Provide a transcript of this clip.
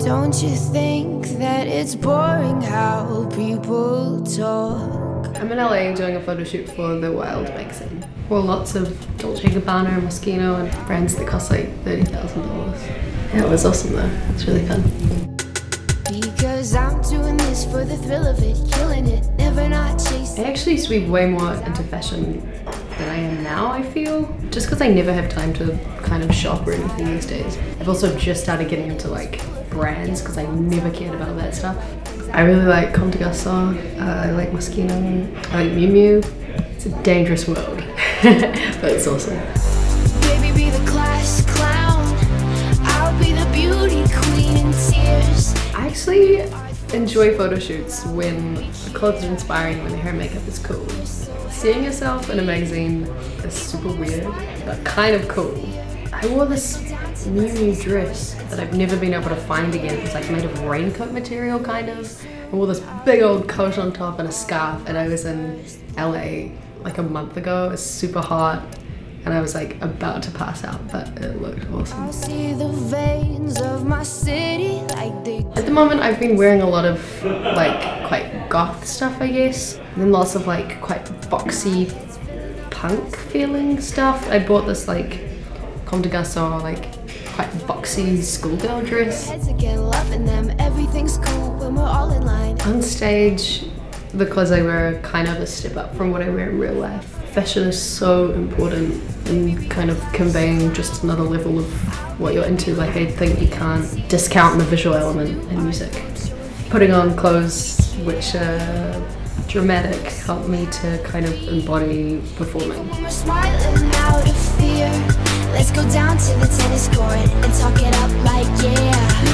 Don't you think that it's boring how people talk? I'm in LA doing a photo shoot for The Wild magazine. Well, lots of Dolce & Gabbana and Moschino and brands that cost like $30,000. Yeah, it was awesome though. It's really fun. Because I'm doing this for the thrill of it, killing it, never not chasing. I actually used to be way more into fashion than I am now, I feel. Just because I never have time to kind of shop or anything these days. I've also just started getting into like brands because I never cared about that stuff. I really like Comme des Garçons, I like Moschino, I like Miu Miu. It's a dangerous world, but it's awesome. Baby, be the class clown, I'll be the beauty queen in tears. I actually enjoy photo shoots when clothes are inspiring, when the hair and makeup is cool. Seeing yourself in a magazine is super weird, but kind of cool. I wore this Miu Miu dress that I've never been able to find again. It's like made of raincoat material, kind of. I wore this big old coat on top and a scarf, and I was in LA like a month ago. It was super hot, and I was like about to pass out, but it looked awesome. I see the veins of my city like they do. At the moment, I've been wearing a lot of like quite goth stuff, I guess, and then lots of like quite boxy punk feeling stuff. I bought this like Comme des Garçons, like quite boxy schoolgirl dress. On stage, the clothes I wear are kind of a step up from what I wear in real life. Fashion is so important in kind of conveying just another level of what you're into. Like, I think you can't discount the visual element in music. Putting on clothes which are dramatic helped me to kind of embody performing. Let's go down to the tennis court and talk it up like yeah.